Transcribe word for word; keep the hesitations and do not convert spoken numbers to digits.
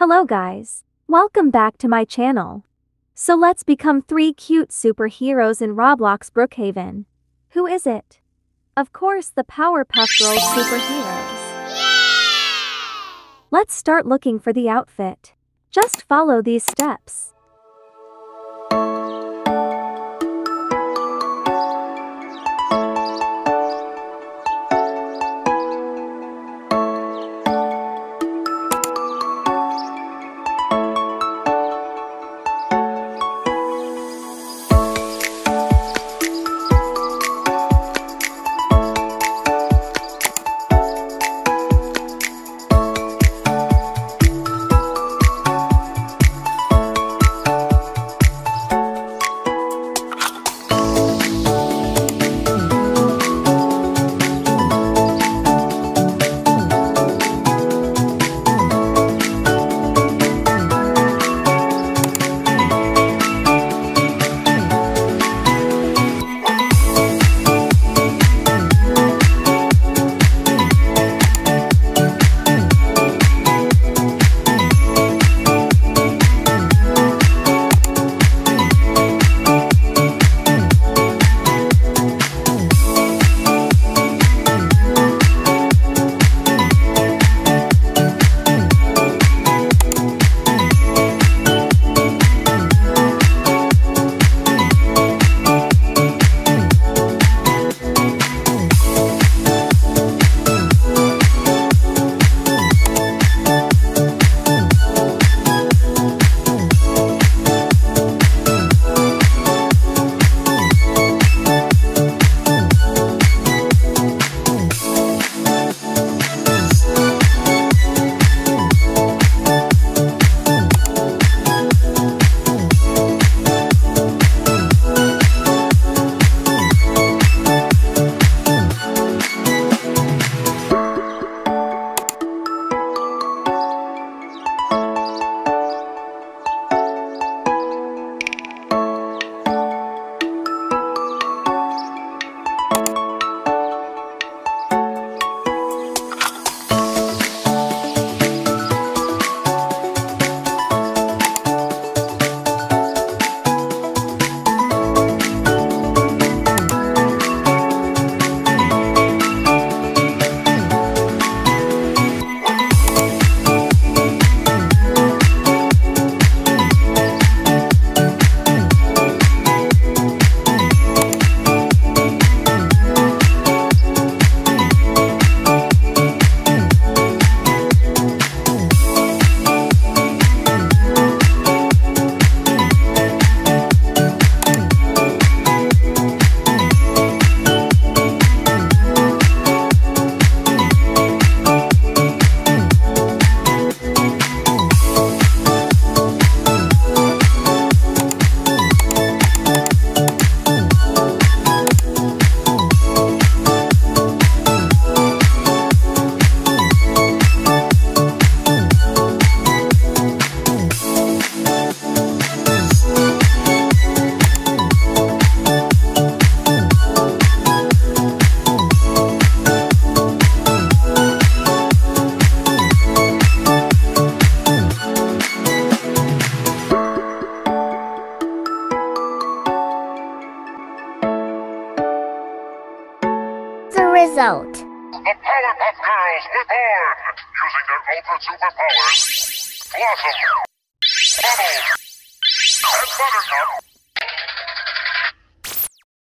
Hello guys. Welcome back to my channel. So let's become three cute superheroes in Roblox Brookhaven. Who is it? Of course, the Powerpuff Girls superheroes. Yeah! Let's start looking for the outfit. Just follow these steps. Result. The Powerpuff Girls reborn, using their ultra superpowers. Blossom, Bubbles, and Buttercup.